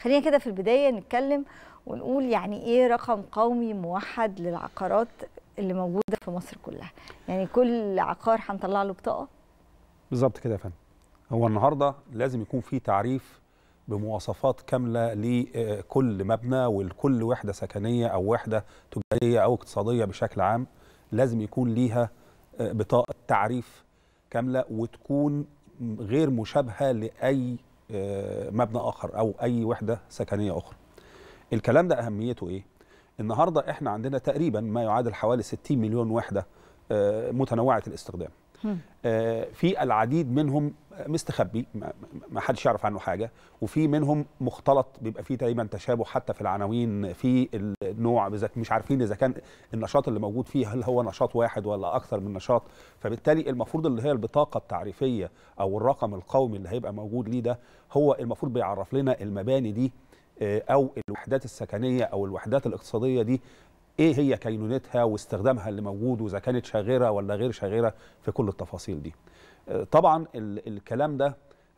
خلينا كده في البداية نتكلم ونقول يعني ايه رقم قومي موحد للعقارات اللي موجودة في مصر كلها، يعني كل عقار هنطلع له بطاقة؟ بالظبط كده يا فندم. هو النهارده لازم يكون في تعريف بمواصفات كاملة لكل مبنى ولكل وحدة سكنية أو وحدة تجارية أو اقتصادية بشكل عام، لازم يكون ليها بطاقة تعريف كاملة وتكون غير مشابهة لأي مبنى آخر أو أي وحدة سكنية أخرى. الكلام ده أهميته إيه؟ النهاردة إحنا عندنا تقريبا ما يعادل حوالي 60 مليون وحدة متنوعة الاستخدام. في العديد منهم مستخبي ما حدش يعرف عنه حاجه، وفي منهم مختلط بيبقى فيه تقريبا تشابه حتى في العناوين، في النوع مش عارفين اذا كان النشاط اللي موجود فيه هل هو نشاط واحد ولا اكثر من نشاط. فبالتالي المفروض اللي هي البطاقه التعريفيه او الرقم القومي اللي هيبقى موجود ليه ده هو المفروض بيعرف لنا المباني دي او الوحدات السكنيه او الوحدات الاقتصاديه دي ايه هي كينونتها واستخدامها اللي موجود، واذا كانت شاغره ولا غير شاغره، في كل التفاصيل دي. طبعا الكلام ده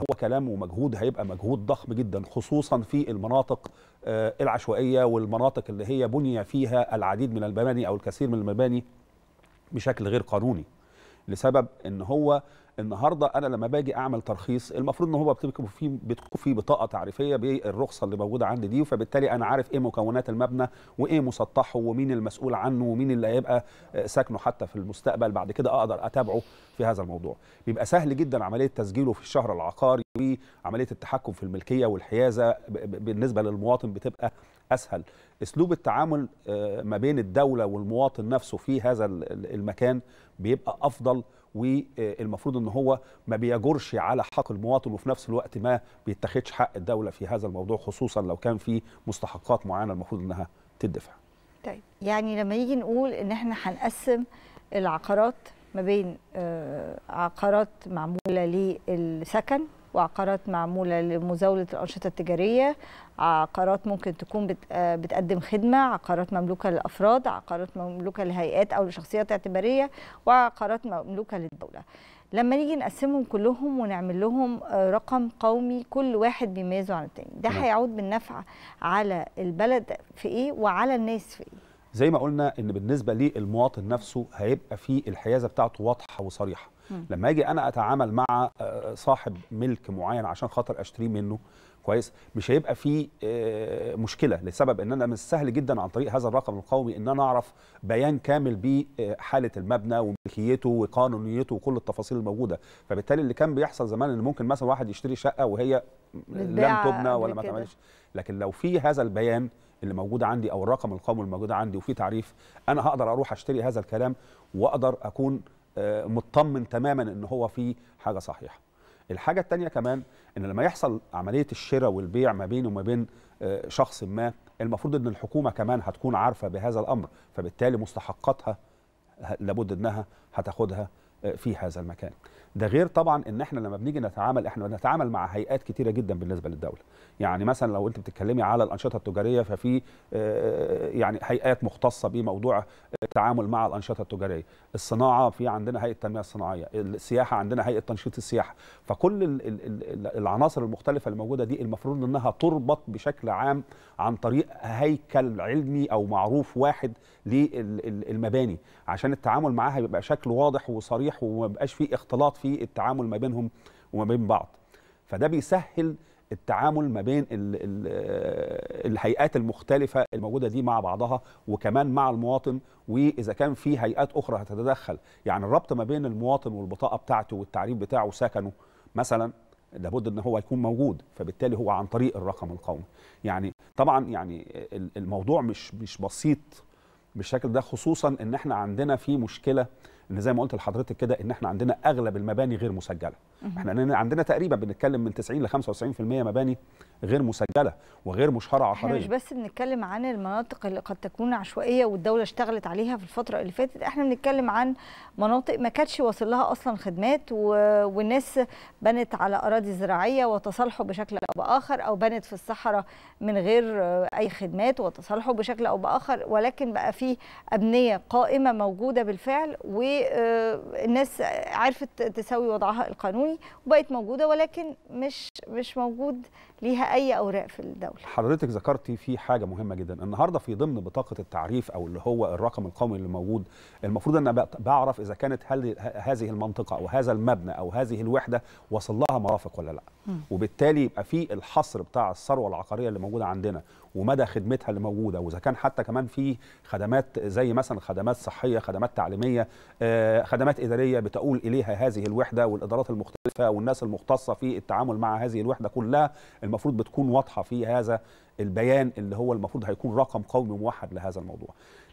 هو كلام ومجهود، هيبقى مجهود ضخم جدا خصوصا في المناطق العشوائيه والمناطق اللي هي بني فيها العديد من المباني او الكثير من المباني بشكل غير قانوني، لسبب ان هو النهارده انا لما باجي اعمل ترخيص المفروض ان هو بتكون فيه بطاقه تعريفيه بالرخصه اللي موجوده عندي دي، فبالتالي انا عارف ايه مكونات المبنى وايه مسطحه ومين المسؤول عنه ومين اللي هيبقى ساكنه حتى في المستقبل بعد كده، اقدر اتابعه في هذا الموضوع. بيبقى سهل جدا عمليه تسجيله في الشهر العقاري، وعمليه التحكم في الملكيه والحيازه بالنسبه للمواطن بتبقى اسهل. اسلوب التعامل ما بين الدوله والمواطن نفسه في هذا المكان بيبقى افضل، والمفروض ان هو ما بيجرش على حق المواطن وفي نفس الوقت ما بيتاخدش حق الدوله في هذا الموضوع، خصوصا لو كان في مستحقات معينه المفروض انها تدفع. طيب يعني لما يجي نقول ان احنا هنقسم العقارات ما بين عقارات معموله للسكن وعقارات معموله لمزاوله الانشطه التجاريه، عقارات ممكن تكون بتقدم خدمه، عقارات مملوكه للافراد، عقارات مملوكه لهيئات او لشخصيات اعتباريه، وعقارات مملوكه للدوله. لما نيجي نقسمهم كلهم ونعمل لهم رقم قومي كل واحد بيميزه عن الثاني، ده هيعود بالنفع على البلد في ايه وعلى الناس في ايه؟ زي ما قلنا ان بالنسبه للمواطن نفسه هيبقى في الحيازه بتاعته واضحه وصريحه. لما اجي انا اتعامل مع صاحب ملك معين عشان خاطر اشتري منه كويس، مش هيبقى في مشكله، لسبب ان انا من السهل جدا عن طريق هذا الرقم القومي ان انا اعرف بيان كامل بحاله المبنى وملكيته وقانونيته وكل التفاصيل الموجوده. فبالتالي اللي كان بيحصل زمان ان ممكن مثلا واحد يشتري شقه وهي لم تبنى ولا ما تعملش، لكن لو في هذا البيان اللي موجود عندي او الرقم القومي اللي موجود عندي وفي تعريف، انا هقدر اروح اشتري هذا الكلام واقدر اكون مطمن تماما ان هو في حاجه صحيحه. الحاجه الثانيه كمان ان لما يحصل عمليه الشراء والبيع ما بينه وما بين شخص ما، المفروض ان الحكومه كمان هتكون عارفه بهذا الامر، فبالتالي مستحقاتها لابد انها هتاخدها في هذا المكان. ده غير طبعا ان احنا لما بنيجي نتعامل، احنا بنتعامل مع هيئات كتيره جدا بالنسبه للدوله. يعني مثلا لو انت بتتكلمي على الانشطه التجاريه ففي يعني هيئات مختصه بموضوع التعامل مع الانشطه التجاريه، الصناعه في عندنا هيئه التنميه الصناعيه، السياحه عندنا هيئه تنشيط السياحه، فكل العناصر المختلفه الموجوده دي المفروض انها تربط بشكل عام عن طريق هيكل علمي او معروف واحد للمباني، عشان التعامل معاها يبقى شكله واضح وصريح وما يبقاش فيه اختلاط في التعامل ما بينهم وما بين بعض. فده بيسهل التعامل ما بين الهيئات المختلفة الموجودة دي مع بعضها، وكمان مع المواطن، وإذا كان في هيئات أخرى هتتدخل. يعني الربط ما بين المواطن والبطاقة بتاعته والتعريف بتاعه سكنه مثلا لابد ان هو يكون موجود، فبالتالي هو عن طريق الرقم القومي. يعني طبعا يعني الموضوع مش بسيط بالشكل ده، خصوصا ان احنا عندنا في مشكلة ان زي ما قلت لحضرتك كده ان احنا عندنا اغلب المباني غير مسجله. احنا عندنا تقريبا بنتكلم من 90 ل 95% مباني غير مسجله وغير مشهره عقاريا. احنا مش بس بنتكلم عن المناطق اللي قد تكون عشوائيه والدوله اشتغلت عليها في الفتره اللي فاتت، احنا بنتكلم عن مناطق ما كانتش واصل لها اصلا خدمات والناس بنت على اراضي زراعيه وتصالحوا بشكل او باخر، او بنت في الصحراء من غير اي خدمات وتصالحوا بشكل او باخر، ولكن بقى في ابنيه قائمه موجوده بالفعل و والناس عرفت تسوي وضعها القانوني وبقت موجودة، ولكن مش موجود ليها أي أوراق في الدولة. حضرتك ذكرتي في حاجة مهمة جدا النهاردة في ضمن بطاقة التعريف أو اللي هو الرقم القومي اللي موجود، المفروض أن أنا بعرف إذا كانت هل هذه المنطقة أو هذا المبنى أو هذه الوحدة وصل لها مرافق ولا لا، وبالتالي يبقى في الحصر بتاع الثروة العقارية اللي موجودة عندنا ومدى خدمتها اللي موجودة، وإذا كان حتى كمان في خدمات زي مثلا خدمات صحية، خدمات تعليمية، خدمات إدارية بتقول إليها هذه الوحدة والإدارات المختلفة والناس المختصة في التعامل مع هذه الوحدة كلها المفروض بتكون واضحة في هذا البيان اللي هو المفروض هيكون رقم قومي موحد لهذا الموضوع.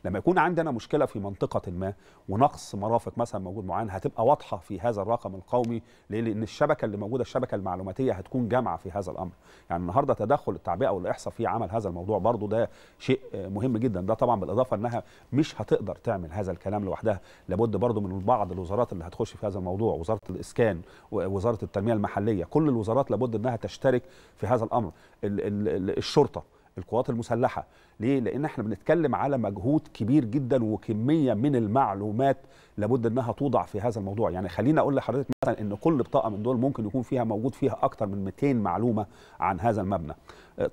لما يكون عندنا مشكلة في منطقة ما ونقص مرافق مثلا موجود معين هتبقى واضحة في هذا الرقم القومي، لأن الشبكة اللي موجودة الشبكة المعلوماتية هتكون جامعة في هذا الأمر. يعني النهاردة تدخل التعبئة والإحصاء في عمل هذا الموضوع برضو ده شيء مهم جدا، ده طبعا بالإضافة أنها مش هتقدر تعمل هذا الكلام لوحدها، لابد برضو من بعض الوزارات اللي هتخش في هذا الموضوع، وزارة الإسكان ووزارة التنمية المحلية، كل الوزارات لابد أنها تشترك في هذا الأمر، الشرطة، القوات المسلحة. ليه؟ لأن احنا بنتكلم على مجهود كبير جدا وكمية من المعلومات لابد انها توضع في هذا الموضوع. يعني خلينا اقول لحضرتك مثلا ان كل بطاقة من دول ممكن يكون فيها موجود فيها اكتر من 200 معلومة عن هذا المبنى،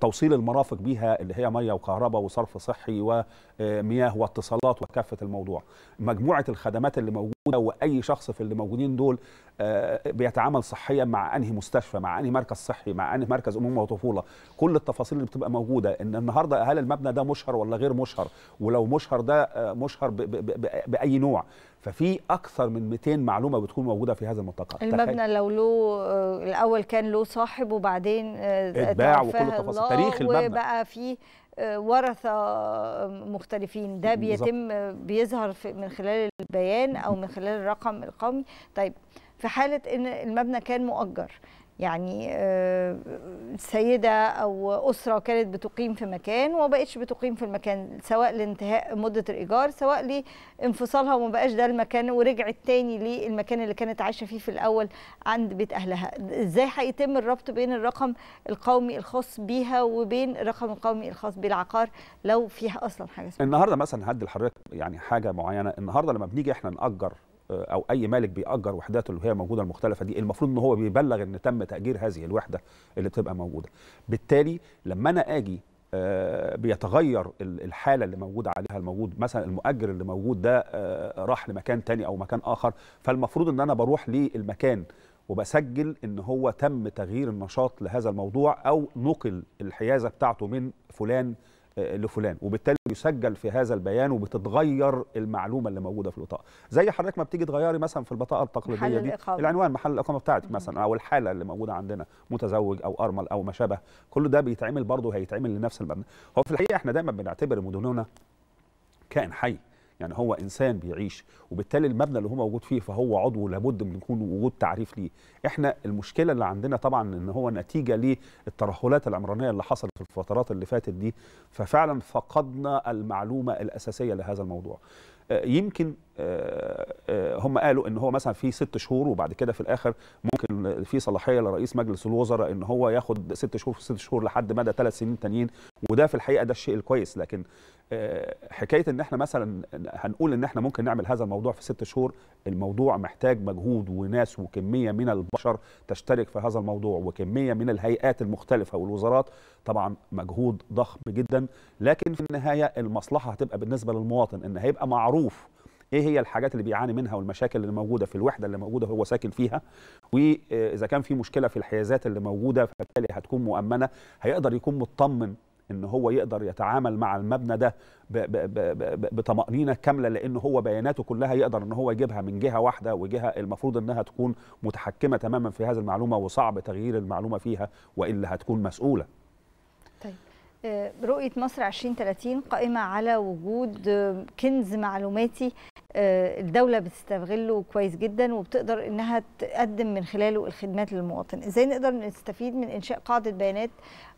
توصيل المرافق بيها اللي هي مية وكهرباء وصرف صحي ومياه واتصالات وكافة الموضوع، مجموعة الخدمات اللي موجودة وأي شخص في اللي موجودين دول بيتعامل صحيا مع أنهي مستشفى، مع أنهي مركز صحي، مع أنهي مركز أمومة وطفولة، كل التفاصيل اللي بتبقى موجودة. إن النهاردة هل المبنى ده مشهر ولا غير مشهر، ولو مشهر ده مشهر بأي نوع، ففي أكثر من 200 معلومة بتكون موجودة في هذا المنطقة. المبنى لو له الأول كان له صاحب وبعدين اتباع وكل التفاصيل، تاريخ المبنى وبقى فيه ورثة مختلفين، ده بيتم بيظهر من خلال البيان أو من خلال الرقم القومي. طيب في حالة إن المبنى كان مؤجر، يعني سيدة أو أسرة كانت بتقيم في مكان ومبقتش بتقيم في المكان، سواء لانتهاء مدة الإيجار سواء لانفصالها ومبقاش ده المكان ورجعت تاني للمكان اللي كانت عايشة فيه في الأول عند بيت أهلها، إزاي هيتم الربط بين الرقم القومي الخاص بيها وبين الرقم القومي الخاص بالعقار لو فيها أصلا حاجة اسمها؟ النهاردة مثلا هدي لحضرتك يعني حاجة معينة، النهاردة لما بنيجي احنا نأجر أو أي مالك بيأجر وحداته اللي هي موجودة المختلفة دي، المفروض إن هو بيبلغ إن تم تأجير هذه الوحدة اللي بتبقى موجودة. بالتالي لما أنا آجي بيتغير الحالة اللي موجودة عليها الموجود، مثلا المؤجر اللي موجود ده راح لمكان تاني أو مكان آخر، فالمفروض إن أنا بروح للمكان وبسجل إن هو تم تغيير النشاط لهذا الموضوع أو نقل الحيازة بتاعته من فلان لفلان، وبالتالي يسجل في هذا البيان وبتتغير المعلومه اللي موجوده في البطاقه، زي حضرتك ما بتيجي تغيري مثلا في البطاقه التقليديه دي العنوان محل الاقامه بتاعتك مثلا او الحاله اللي موجوده عندنا متزوج او ارمل او ما شابه، كل ده بيتعمل برضه هيتعمل لنفس المبنى. هو في الحقيقه احنا دايما بنعتبر مدننا كائن حي، يعني هو انسان بيعيش، وبالتالي المبنى اللي هو موجود فيه فهو عضو لابد من يكون وجود تعريف ليه. احنا المشكله اللي عندنا طبعا ان هو نتيجه للترهلات العمرانيه اللي حصلت في الفترات اللي فاتت دي، ففعلا فقدنا المعلومه الاساسيه لهذا الموضوع. يمكن هم قالوا ان هو مثلا في 6 شهور وبعد كده في الاخر ممكن في صلاحيه لرئيس مجلس الوزراء ان هو ياخد 6 شهور في 6 شهور لحد مدى 3 سنين تانيين، وده في الحقيقه ده الشيء الكويس. لكن حكايه ان احنا مثلا هنقول ان احنا ممكن نعمل هذا الموضوع في 6 شهور، الموضوع محتاج مجهود وناس وكميه من البشر تشترك في هذا الموضوع وكميه من الهيئات المختلفه والوزارات، طبعا مجهود ضخم جدا. لكن في النهايه المصلحه هتبقى بالنسبه للمواطن، ان هيبقى معروف ايه هي الحاجات اللي بيعاني منها والمشاكل اللي موجوده في الوحده اللي موجوده هو ساكن فيها، واذا كان في مشكله في الحيازات اللي موجوده فبالتالي هتكون مؤمنه، هيقدر يكون مطمن ان هو يقدر يتعامل مع المبنى ده بطمأنينة كاملة، لأن هو بياناته كلها يقدر ان هو يجيبها من جهة واحدة، وجهة المفروض انها تكون متحكمة تماما في هذه المعلومة وصعب تغيير المعلومة فيها وإلا هتكون مسؤولة. طيب رؤية مصر 2030 قائمة على وجود كنز معلوماتي الدولة بتستغله كويس جدا وبتقدر انها تقدم من خلاله الخدمات للمواطن، ازاي نقدر نستفيد من انشاء قاعدة بيانات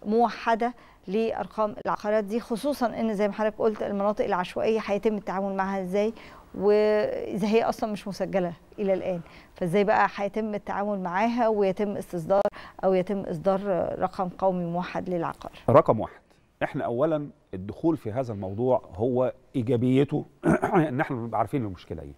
موحدة لارقام العقارات دي، خصوصا ان زي ما حضرتك قلت المناطق العشوائية هيتم التعامل معها ازاي، واذا هي اصلا مش مسجلة الى الان فازاي بقى هيتم التعامل معاها ويتم استصدار او يتم اصدار رقم قومي موحد للعقار؟ رقم واحد، احنا اولا الدخول في هذا الموضوع هو ايجابيته ان احنا بنبقى عارفين المشكله ايه،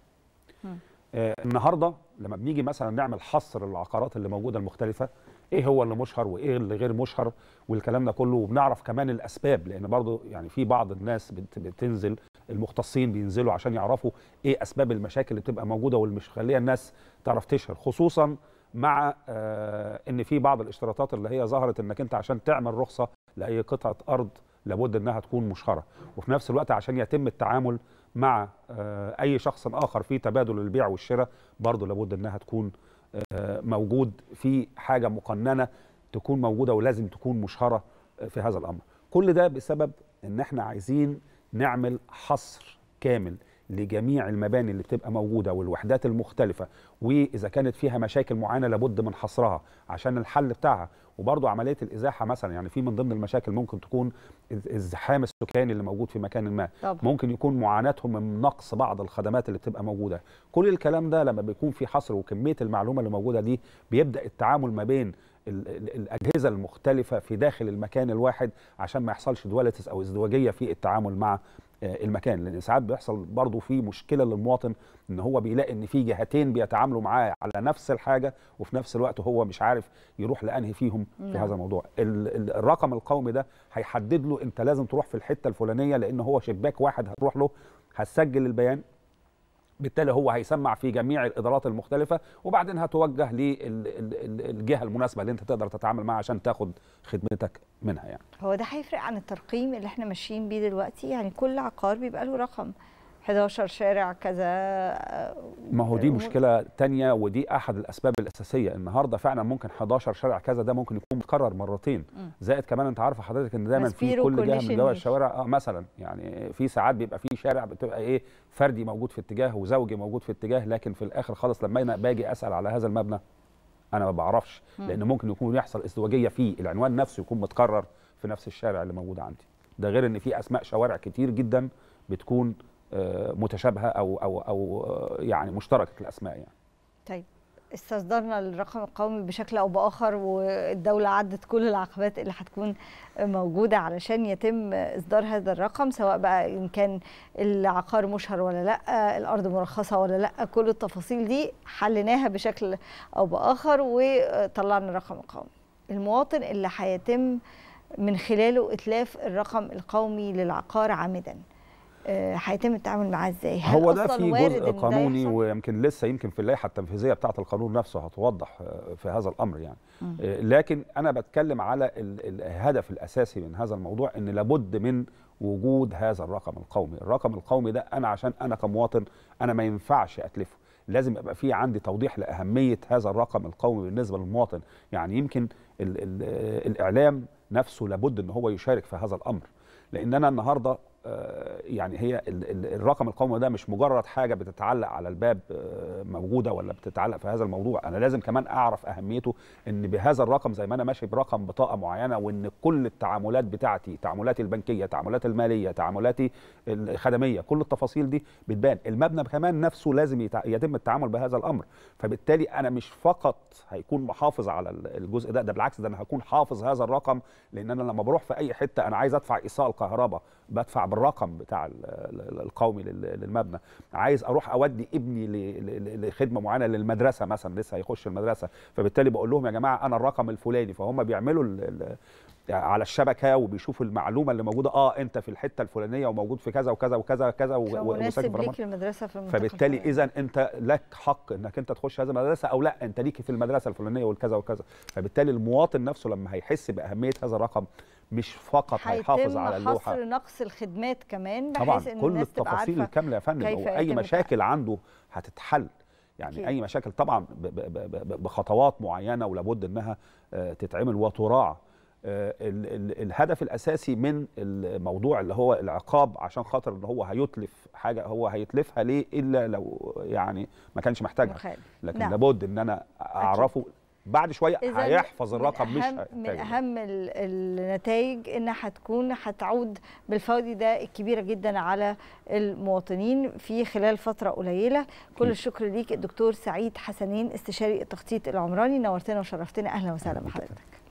النهارده لما بنيجي مثلا نعمل حصر العقارات اللي موجوده المختلفه، ايه هو اللي مشهر وايه اللي غير مشهر والكلام ده كله، وبنعرف كمان الاسباب، لان برضه يعني في بعض الناس بتنزل، المختصين بينزلوا عشان يعرفوا ايه اسباب المشاكل اللي بتبقى موجوده واللي مش مخليه الناس تعرف تشهر، خصوصا مع ان في بعض الاشتراطات اللي هي ظهرت، انك انت عشان تعمل رخصه لاي قطعه ارض لابد انها تكون مشهره، وفي نفس الوقت عشان يتم التعامل مع اي شخص اخر في تبادل البيع والشراء برضه لابد انها تكون موجود في حاجه مقننه تكون موجوده ولازم تكون مشهره في هذا الامر. كل ده بسبب ان احنا عايزين نعمل حصر كامل لجميع المباني اللي بتبقى موجوده والوحدات المختلفه، واذا كانت فيها مشاكل معينه لابد من حصرها عشان الحل بتاعها، وبرضه عمليه الازاحه مثلا، يعني في من ضمن المشاكل ممكن تكون الزحام السكاني اللي موجود في مكان ما، ممكن يكون معاناتهم من نقص بعض الخدمات اللي بتبقى موجوده. كل الكلام ده لما بيكون في حصر وكميه المعلومه اللي موجوده دي، بيبدا التعامل ما بين الأجهزة المختلفة في داخل المكان الواحد عشان ما يحصلش دوالتس أو ازدواجية في التعامل مع المكان، لأن ساعات بيحصل برضه في مشكلة للمواطن إن هو بيلاقي إن في جهتين بيتعاملوا معاه على نفس الحاجة، وفي نفس الوقت هو مش عارف يروح لأنهي فيهم في هذا الموضوع. الرقم القومي ده هيحدد له أنت لازم تروح في الحتة الفلانية، لأن هو شباك واحد هتروح له، هتسجل البيان، بالتالي هو هيسمع في جميع الادارات المختلفه، وبعدين هتوجه للجهه المناسبه اللي انت تقدر تتعامل معها عشان تاخد خدمتك منها. يعني هو ده هيفرق عن الترقيم اللي احنا ماشيين بيه دلوقتي، يعني كل عقار بيبقى له رقم 11 شارع كذا. ما هو دي مشكله ثانيه، ودي احد الاسباب الاساسيه. النهارده فعلا ممكن 11 شارع كذا ده ممكن يكون متكرر مرتين، زائد كمان انت عارفه حضرتك ان دايما في كل جهه من دول الشوارع مثلا، يعني في ساعات بيبقى في شارع بتبقى ايه فردي موجود في اتجاه وزوجي موجود في اتجاه، لكن في الاخر خالص لما انا باجي اسال على هذا المبنى انا ما بعرفش، لان ممكن يكون يحصل ازدواجيه فيه، العنوان نفسه يكون متكرر في نفس الشارع اللي موجود عندي. ده غير ان في اسماء شوارع كتير جدا بتكون متشابهه او يعني مشتركه الاسماء. يعني طيب استصدرنا الرقم القومي بشكل او باخر، والدوله عدت كل العقبات اللي هتكون موجوده علشان يتم اصدار هذا الرقم، سواء بقى ان كان العقار مشهر ولا لا، الارض مرخصه ولا لا، كل التفاصيل دي حليناها بشكل او باخر وطلعنا الرقم القومي. المواطن اللي هيتم من خلاله اتلاف الرقم القومي للعقار عامدا، هيتم التعامل معاه ازاي؟ هو ده في جزء قانوني، ويمكن لسه يمكن في اللائحه التنفيذيه بتاعه القانون نفسه هتوضح في هذا الامر يعني. لكن انا بتكلم على الهدف الاساسي من هذا الموضوع، ان لابد من وجود هذا الرقم القومي. الرقم القومي ده انا عشان انا كمواطن انا ما ينفعش اتلفه، لازم ابقى في عندي توضيح لاهميه هذا الرقم القومي بالنسبه للمواطن. يعني يمكن الاعلام نفسه لابد ان هو يشارك في هذا الامر، لان انا النهارده يعني هي الرقم القومي ده مش مجرد حاجه بتتعلق على الباب موجوده ولا بتتعلق في هذا الموضوع، انا لازم كمان اعرف اهميته، ان بهذا الرقم زي ما انا ماشي برقم بطاقه معينه، وان كل التعاملات بتاعتي، تعاملاتي البنكيه، تعاملاتي الماليه، تعاملاتي الخدميه، كل التفاصيل دي بتبان. المبنى كمان نفسه لازم يتم التعامل بهذا الامر، فبالتالي انا مش فقط هيكون محافظ على الجزء ده، بالعكس ده انا هكون حافظ هذا الرقم، لان انا لما بروح في اي حته انا عايز ادفع ايصال كهرباء بدفع بالرقم بتاع القومي للمبنى، عايز اروح اودي ابني لخدمه معينه للمدرسه مثلا، لسه هيخش المدرسه، فبالتالي بقول لهم يا جماعه انا الرقم الفلاني، فهم بيعملوا على الشبكه وبيشوفوا المعلومه اللي موجوده، انت في الحته الفلانيه وموجود في كذا وكذا وكذا وكذا ومناسب ليك المدرسه في المنطقه، فبالتالي اذا انت لك حق انك انت تخش هذه المدرسه او لا، انت ليك في المدرسه الفلانيه والكذا وكذا. فبالتالي المواطن نفسه لما هيحس باهميه هذا الرقم، مش فقط هيحافظ على اللوحه، هيتم حصر نقص الخدمات كمان، بحيث ان كل التفاصيل الكامله يا فندم، او اي مشاكل عنده هتتحل. يعني اي مشاكل طبعا بخطوات معينه ولابد انها تتعمل وتراعى. الهدف الاساسي من الموضوع اللي هو العقاب، عشان خاطر ان هو هيتلف حاجه هو هيتلفها ليه الا لو يعني ما كانش محتاجها، لكن لابد ان انا اعرفه بعد شويه هيحفظ الرقم. من اهم النتائج ان هتعود بالفوائد ده الكبيره جدا على المواطنين في خلال فتره قليله. كل الشكر ليك الدكتور سعيد حسنين، استشاري التخطيط العمراني، نورتنا وشرفتنا. اهلا وسهلا بحضرتك.